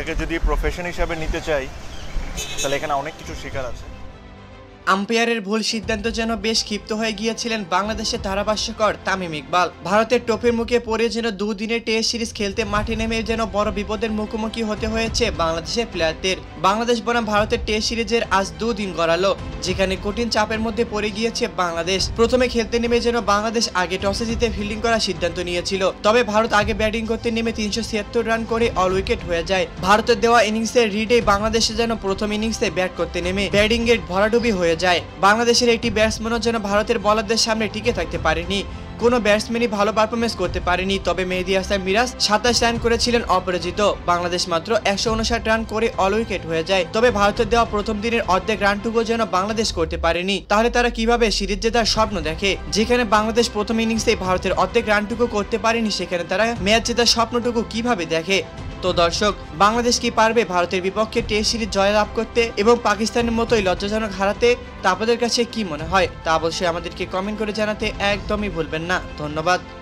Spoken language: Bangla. এটাকে যদি প্রফেশন হিসাবে নিতে চাই তাহলে এখানে অনেক কিছু শেখার আছে। আম্পায়ারের ভুল সিদ্ধান্ত যেন বেশ ক্ষিপ্ত হয়ে গিয়েছিলেন বাংলাদেশের ধারাভাষ্যকর তামিম ইকবাল। ভারতের টোপের মুখে পড়ে যেন দুদিনের টেস্ট সিরিজ খেলতে মাঠে নেমে যেন বড় বিপদের মুখোমুখি হতে হয়েছে বাংলাদেশের প্লেয়ারদের। বাংলাদেশ বনাম ভারতের টেস্ট সিরিজের আজ দুদিন গড়ালো, যেখানে কঠিন চাপের মধ্যে পড়ে গিয়েছে বাংলাদেশ। প্রথমে খেলতে নেমে যেন বাংলাদেশ আগে টসে জিতে ফিল্ডিং করার সিদ্ধান্ত নিয়েছিল, তবে ভারত আগে ব্যাটিং করতে নেমে ৩৭৬ রান করে অল উইকেট হয়ে যায়। ভারতের দেওয়া ইনিংসের রিডে বাংলাদেশে যেন প্রথম ইনিংসে ব্যাট করতে নেমে ব্যাটিং এর ভরাডুবি হয়ে যায়। বাংলাদেশের একটি ব্যাটসম্যানও যেন ভারতের বলারদের সামনে টিকে থাকতে পারেনি, কোনো ব্যাটসম্যানই ভালো পারফরমেন্স করতে পারেনি। তবে মেহেদী হাসান মিরাজ ২৭ রান করেছিলেন অপরাজিত। বাংলাদেশ মাত্র ১৫৯ রান করে অল উইকেট হয়ে যায়, তবে ভারতের দেওয়া প্রথম দিনের অর্ধেক রানটুকু যেন বাংলাদেশ করতে পারেনি। তাহলে তারা কিভাবে সিরিজ জেতার স্বপ্ন দেখে? যেখানে বাংলাদেশ প্রথম ইনিংসে ভারতের অর্ধেক রানটুকু করতে পারেনি, সেখানে তারা ম্যাচ জেতার স্বপ্নটুকু কিভাবে দেখে? তো দর্শক, বাংলাদেশ কি পারবে ভারতের বিপক্ষে টেস্ট সিরিজ জয়লাভ করতে এবং পাকিস্তানের মতোই লজ্জাজনক হারাতে? তা আপনাদের কাছে কি মনে হয় তা অবশ্যই আমাদেরকে কমেন্ট করে জানাতে একদমই ভুলবেন না। ধন্যবাদ।